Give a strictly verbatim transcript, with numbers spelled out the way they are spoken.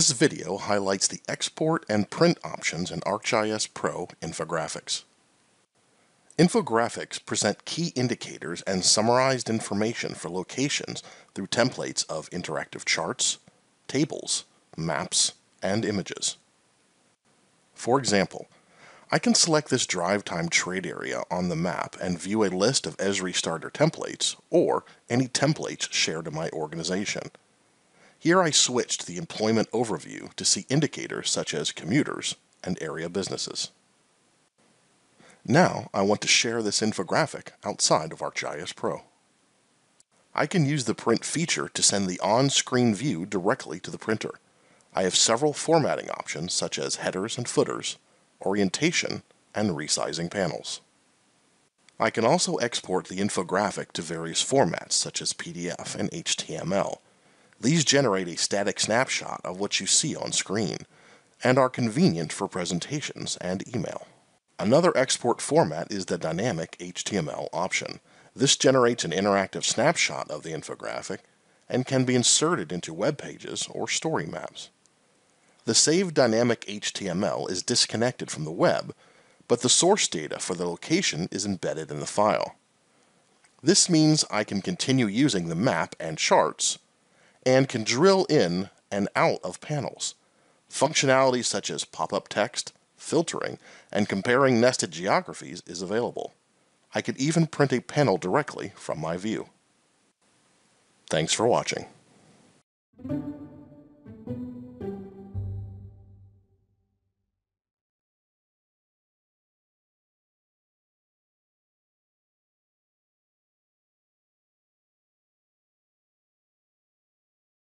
This video highlights the export and print options in ArcGIS Pro infographics. Infographics present key indicators and summarized information for locations through templates of interactive charts, tables, maps, and images. For example, I can select this drive time trade area on the map and view a list of Esri starter templates or any templates shared in my organization. Here I switch to the employment overview to see indicators such as commuters and area businesses. Now I want to share this infographic outside of ArcGIS Pro. I can use the print feature to send the on-screen view directly to the printer. I have several formatting options such as headers and footers, orientation, and resizing panels. I can also export the infographic to various formats such as P D F and H T M L. These generate a static snapshot of what you see on screen and are convenient for presentations and email. Another export format is the dynamic H T M L option. This generates an interactive snapshot of the infographic and can be inserted into web pages or story maps. The saved dynamic H T M L is disconnected from the web, but the source data for the location is embedded in the file. This means I can continue using the map and charts and can drill in and out of panels. Functionality such as pop-up text, filtering, and comparing nested geographies is available. I could even print a panel directly from my view. Thanks for watching.